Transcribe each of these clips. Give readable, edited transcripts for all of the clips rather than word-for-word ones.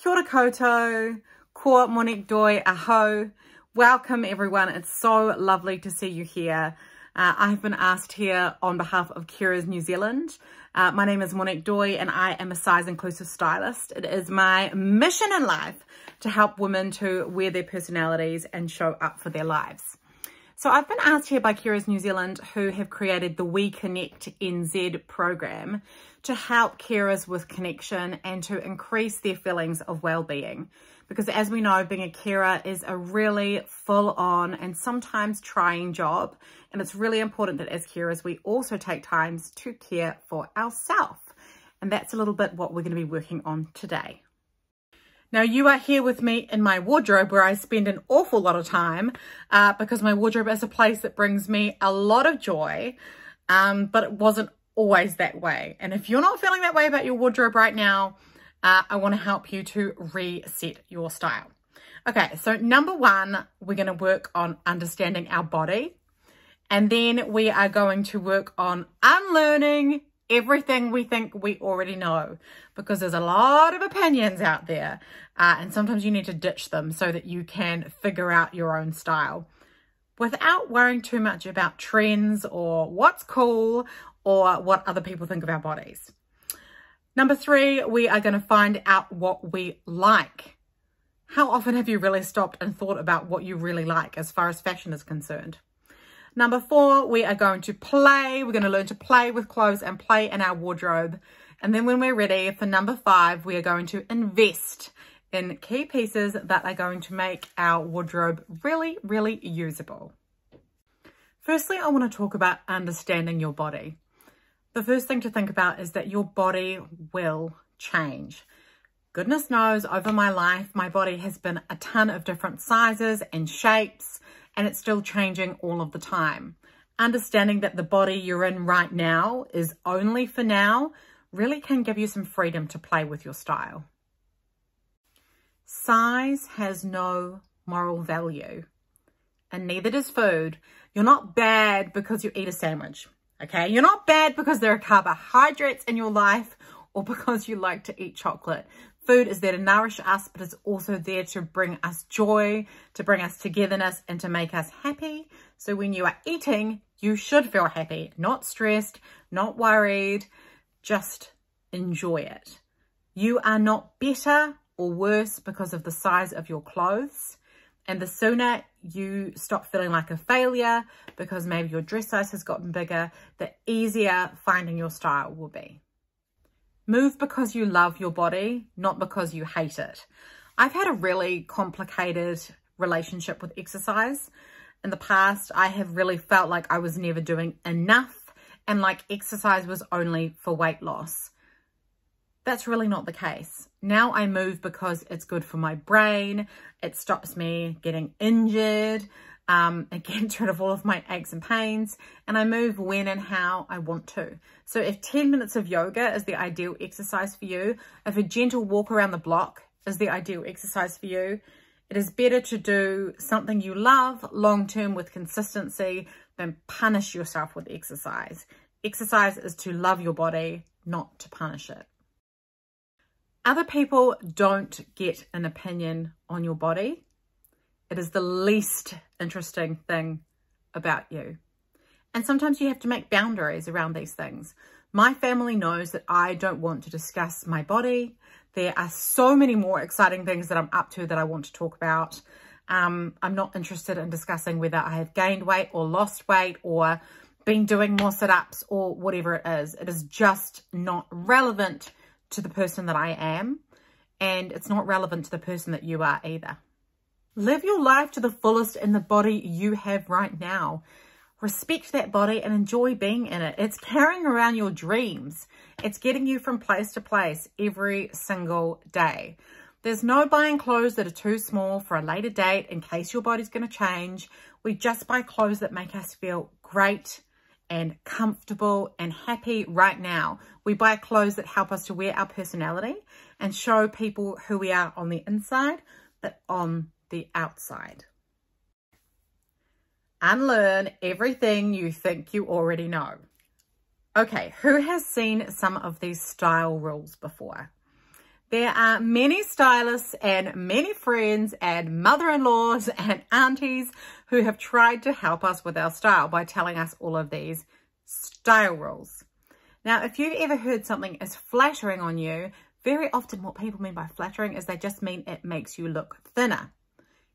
Kia ora koutou, ko Monique Doy, aho. Welcome everyone, it's so lovely to see you here. I've been asked here on behalf of Carers New Zealand. My name is Monique Doy and I am a size inclusive stylist. It is my mission in life to help women to wear their personalities and show up for their lives. So I've been asked here by Carers New Zealand, who have created the We Connect NZ program to help carers with connection and to increase their feelings of well-being. Because as we know, being a carer is a really full-on and sometimes trying job. And it's really important that as carers, we also take times to care for ourselves. And that's a little bit what we're going to be working on today. Now, you are here with me in my wardrobe where I spend an awful lot of time because my wardrobe is a place that brings me a lot of joy, but it wasn't always that way. And if you're not feeling that way about your wardrobe right now, I want to help you to reset your style. Okay, so number one, we're going to work on understanding our body. And then we are going to work on unlearning everything we think we already know, because there's a lot of opinions out there and sometimes you need to ditch them so that you can figure out your own style without worrying too much about trends or what's cool or what other people think of our bodies. Number three, we are going to find out what we like. How often have you really stopped and thought about what you really like as far as fashion is concerned? Number four, we are going to play. We're going to learn to play with clothes and play in our wardrobe. And then when we're ready for number five, we are going to invest in key pieces that are going to make our wardrobe really, really usable. Firstly, I want to talk about understanding your body. The first thing to think about is that your body will change. Goodness knows, over my life, my body has been a ton of different sizes and shapes, and it's still changing all of the time. Understanding that the body you're in right now is only for now really can give you some freedom to play with your style. Size has no moral value, and neither does food. You're not bad because you eat a sandwich. Okay, you're not bad because there are carbohydrates in your life or because you like to eat chocolate. Food is there to nourish us, but it's also there to bring us joy, to bring us togetherness, and to make us happy. So when you are eating, you should feel happy, not stressed, not worried, just enjoy it. You are not better or worse because of the size of your clothes. And the sooner you stop feeling like a failure because maybe your dress size has gotten bigger, the easier finding your style will be. Move because you love your body, not because you hate it. I've had a really complicated relationship with exercise. In the past, I have really felt like I was never doing enough and like exercise was only for weight loss. That's really not the case. Now I move because it's good for my brain. It stops me getting injured. It gets rid of all of my aches and pains. And I move when and how I want to. So if 10 minutes of yoga is the ideal exercise for you, if a gentle walk around the block is the ideal exercise for you, it is better to do something you love long-term with consistency than punish yourself with exercise. Exercise is to love your body, not to punish it. Other people don't get an opinion on your body. It is the least interesting thing about you. And sometimes you have to make boundaries around these things. My family knows that I don't want to discuss my body. There are so many more exciting things that I'm up to that I want to talk about. I'm not interested in discussing whether I have gained weight or lost weight or been doing more sit-ups or whatever it is. It is just not relevant to the person that I am, and it's not relevant to the person that you are either. Live your life to the fullest in the body you have right now. Respect that body and enjoy being in it. It's carrying around your dreams. It's getting you from place to place every single day. There's no buying clothes that are too small for a later date in case your body's going to change. We just buy clothes that make us feel great and comfortable and happy right now. We buy clothes that help us to wear our personality and show people who we are on the inside, but on the outside. Unlearn everything you think you already know. Okay, who has seen some of these style rules before? There are many stylists and many friends and mother-in-laws and aunties who have tried to help us with our style by telling us all of these style rules. Now, if you've ever heard something is flattering on you, very often what people mean by flattering is they just mean it makes you look thinner.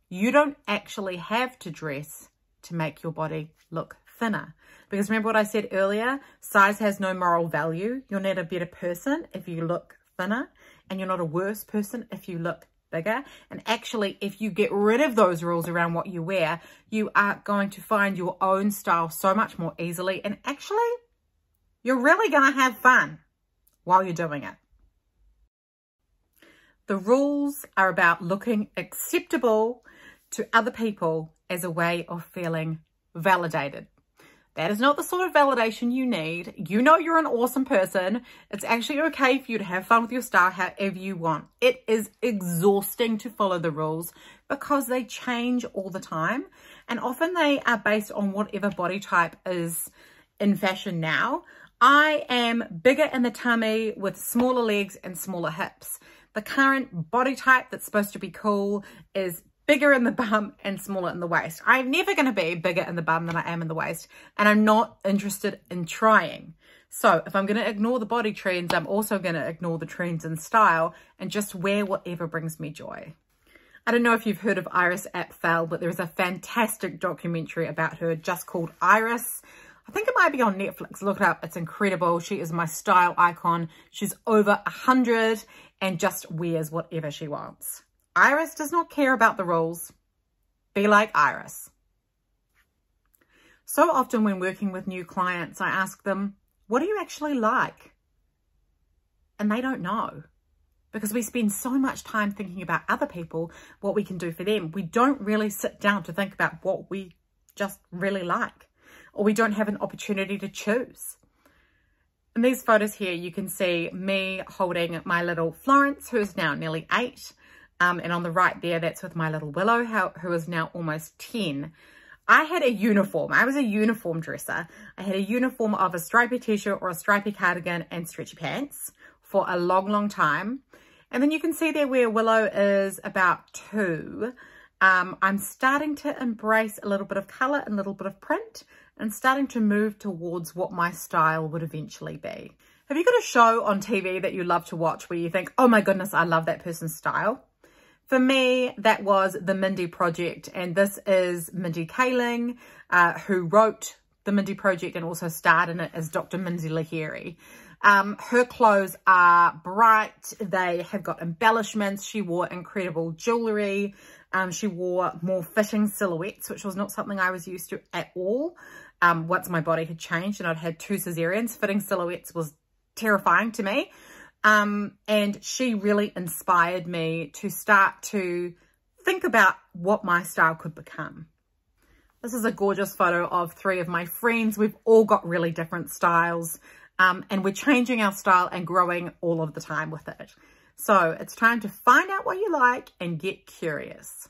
You don't actually have to dress to make your body look thinner. Because remember what I said earlier, size has no moral value. You're not a better person if you look thinner, and you're not a worse person if you look bigger. And actually, if you get rid of those rules around what you wear, you are going to find your own style so much more easily. And actually, you're really going to have fun while you're doing it. The rules are about looking acceptable to other people as a way of feeling validated. That is not the sort of validation you need. You know you're an awesome person. It's actually okay for you to have fun with your style however you want. It is exhausting to follow the rules because they change all the time. And often they are based on whatever body type is in fashion now. I am bigger in the tummy with smaller legs and smaller hips. The current body type that's supposed to be cool is bigger in the bum and smaller in the waist. I'm never going to be bigger in the bum than I am in the waist, and I'm not interested in trying. So if I'm going to ignore the body trends, I'm also going to ignore the trends in style and just wear whatever brings me joy. I don't know if you've heard of Iris Apfel, but there's a fantastic documentary about her just called Iris. I think it might be on Netflix. Look it up. It's incredible. She is my style icon. She's over 100 and just wears whatever she wants. Iris does not care about the rules. Be like Iris. So often when working with new clients, I ask them, what do you actually like? And they don't know, because we spend so much time thinking about other people, what we can do for them. We don't really sit down to think about what we just really like, or we don't have an opportunity to choose. In these photos here, you can see me holding my little Florence, who is now nearly 8. And on the right there, that's with my little Willow, who is now almost 10. I had a uniform. I was a uniform dresser. I had a uniform of a stripy t-shirt or a stripy cardigan and stretchy pants for a long, long time. And then you can see there where Willow is about 2. I'm starting to embrace a little bit of colour and a little bit of print, and starting to move towards what my style would eventually be. Have you got a show on TV that you love to watch where you think, oh my goodness, I love that person's style? For me, that was The Mindy Project, and this is Mindy Kaling, who wrote The Mindy Project and also starred in it as Dr. Mindy Lahiri. Her clothes are bright. They have got embellishments. She wore incredible jewellery. She wore more fitting silhouettes, which was not something I was used to at all. Once my body had changed and I'd had 2 cesareans, fitting silhouettes was terrifying to me. And she really inspired me to start to think about what my style could become. This is a gorgeous photo of 3 of my friends. We've all got really different styles, and we're changing our style and growing all of the time with it. So it's time to find out what you like and get curious.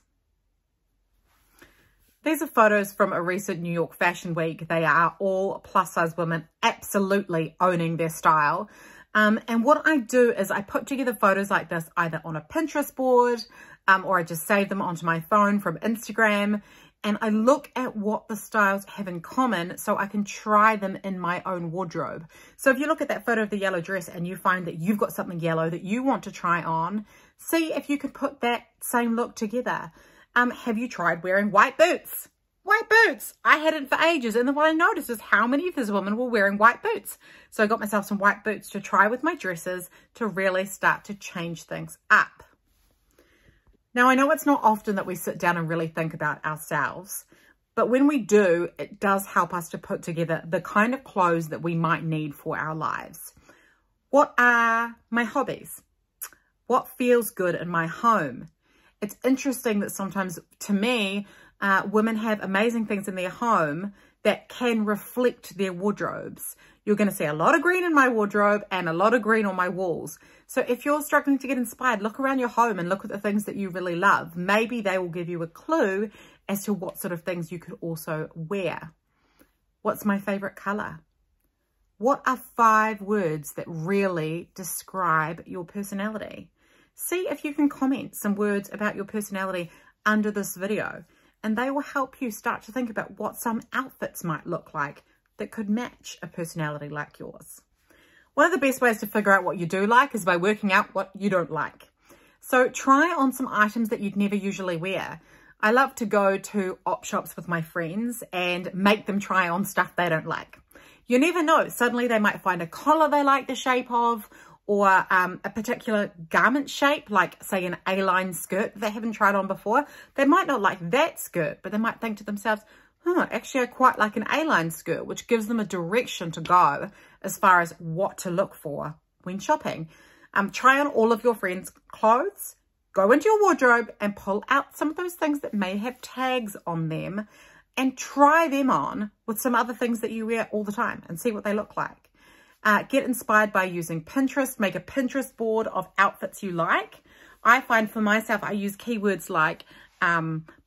These are photos from a recent New York Fashion Week. They are all plus-size women absolutely owning their style. And what I do is I put together photos like this either on a Pinterest board or I just save them onto my phone from Instagram, and I look at what the styles have in common so I can try them in my own wardrobe. So if you look at that photo of the yellow dress and you find that you've got something yellow that you want to try on, see if you could put that same look together. Have you tried wearing white boots? White boots! I hadn't for ages, and then what I noticed is how many of these women were wearing white boots. So I got myself some white boots to try with my dresses to really start to change things up. Now, I know it's not often that we sit down and really think about ourselves, but when we do, it does help us to put together the kind of clothes that we might need for our lives. What are my hobbies? What feels good in my home? It's interesting that sometimes, to me, women have amazing things in their home that can reflect their wardrobes. You're going to see a lot of green in my wardrobe and a lot of green on my walls. So if you're struggling to get inspired, look around your home and look at the things that you really love. Maybe they will give you a clue as to what sort of things you could also wear. What's my favorite color? What are 5 words that really describe your personality? see if you can comment some words about your personality under this video, and they will help you start to think about what some outfits might look like that could match a personality like yours. One of the best ways to figure out what you do like is by working out what you don't like. So try on some items that you'd never usually wear. I love to go to op shops with my friends and make them try on stuff they don't like. You never know, suddenly they might find a collar they like the shape of, or a particular garment shape, like say an A-line skirt they haven't tried on before. They might not like that skirt, but they might think to themselves, oh, actually I quite like an A-line skirt, which gives them a direction to go as far as what to look for when shopping. Try on all of your friends' clothes, go into your wardrobe and pull out some of those things that may have tags on them and try them on with some other things that you wear all the time and see what they look like. Get inspired by using Pinterest. Make a Pinterest board of outfits you like. I find for myself, I use keywords like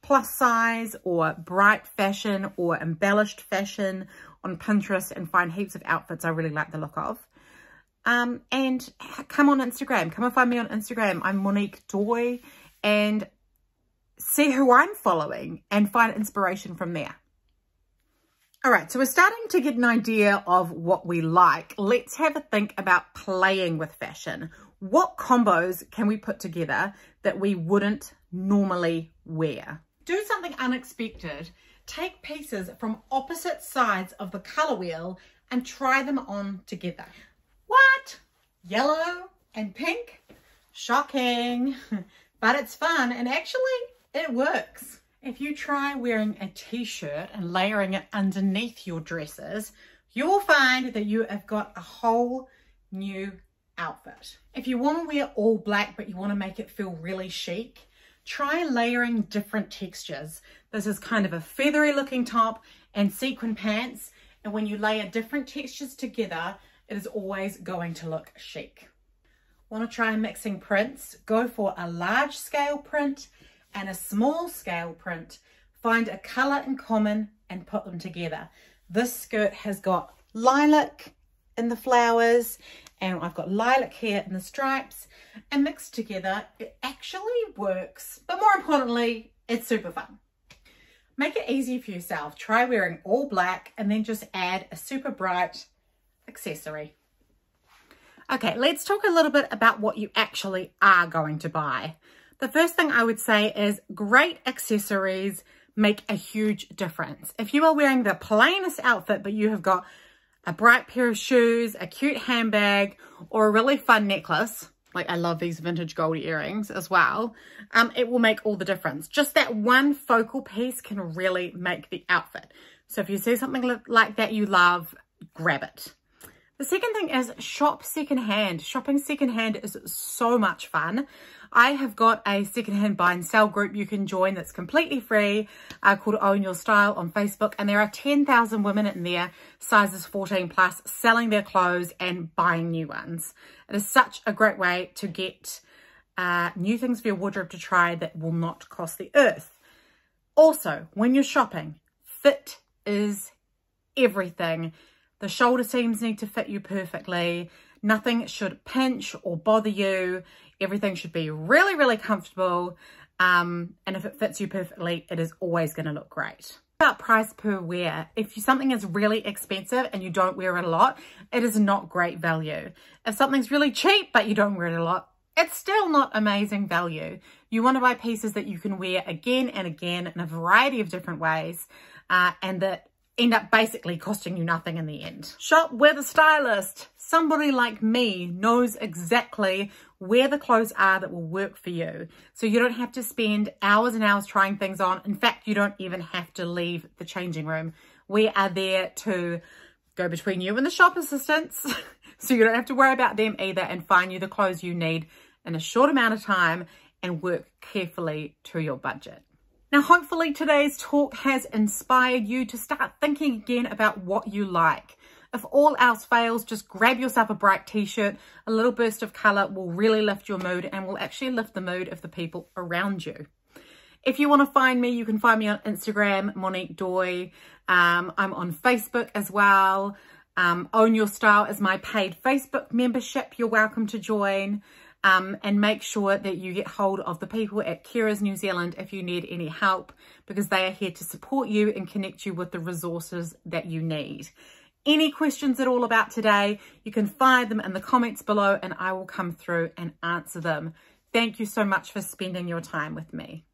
plus size or bright fashion or embellished fashion on Pinterest and find heaps of outfits I really like the look of. And come on Instagram. Come and find me on Instagram. I'm Monique Doy, and see who I'm following and find inspiration from there. All right, so we're starting to get an idea of what we like. Let's have a think about playing with fashion. What combos can we put together that we wouldn't normally wear? Do something unexpected. Take pieces from opposite sides of the color wheel and try them on together. What? Yellow and pink? Shocking, but it's fun and actually it works. If you try wearing a t-shirt and layering it underneath your dresses, you'll find that you have got a whole new outfit. If you want to wear all black but you want to make it feel really chic, try layering different textures. This is kind of a feathery looking top and sequin pants, and when you layer different textures together, it is always going to look chic. Want to try mixing prints? Go for a large scale print and a small scale print. Find a color in common and put them together. This skirt has got lilac in the flowers, and I've got lilac here in the stripes, and mixed together it actually works, but more importantly it's super fun. Make it easy for yourself. Try wearing all black and then just add a super bright accessory. Okay, let's talk a little bit about what you actually are going to buy. The first thing I would say is great accessories make a huge difference. If you are wearing the plainest outfit, but you have got a bright pair of shoes, a cute handbag, or a really fun necklace, like I love these vintage gold earrings as well, it will make all the difference. Just that one focal piece can really make the outfit. So if you see something like that you love, grab it. The second thing is shop secondhand. Shopping secondhand is so much fun. I have got a secondhand buy and sell group you can join that's completely free called Own Your Style on Facebook. And there are 10,000 women in there, sizes 14 plus, selling their clothes and buying new ones. It is such a great way to get new things for your wardrobe to try that will not cost the earth. Also, when you're shopping, fit is everything. The shoulder seams need to fit you perfectly. Nothing should pinch or bother you. Everything should be really, really comfortable. And if it fits you perfectly, it is always going to look great. About price per wear. If something is really expensive and you don't wear it a lot, it is not great value. If something's really cheap but you don't wear it a lot, it's still not amazing value. You want to buy pieces that you can wear again and again in a variety of different ways, and that end up basically costing you nothing in the end. Shop with a stylist. Somebody like me knows exactly where the clothes are that will work for you. So you don't have to spend hours and hours trying things on. In fact, you don't even have to leave the changing room. We are there to go between you and the shop assistants. So you don't have to worry about them either, and find you the clothes you need in a short amount of time and work carefully to your budget. Now, hopefully today's talk has inspired you to start thinking again about what you like. If all else fails, just grab yourself a bright t-shirt. A little burst of colour will really lift your mood and will actually lift the mood of the people around you. If you want to find me, you can find me on Instagram, Monique Doy. I'm on Facebook as well. Own Your Style is my paid Facebook membership. You're welcome to join. and make sure that you get hold of the people at Carers New Zealand if you need any help, because they are here to support you and connect you with the resources that you need. Any questions at all about today, you can fire them in the comments below and I will come through and answer them. Thank you so much for spending your time with me.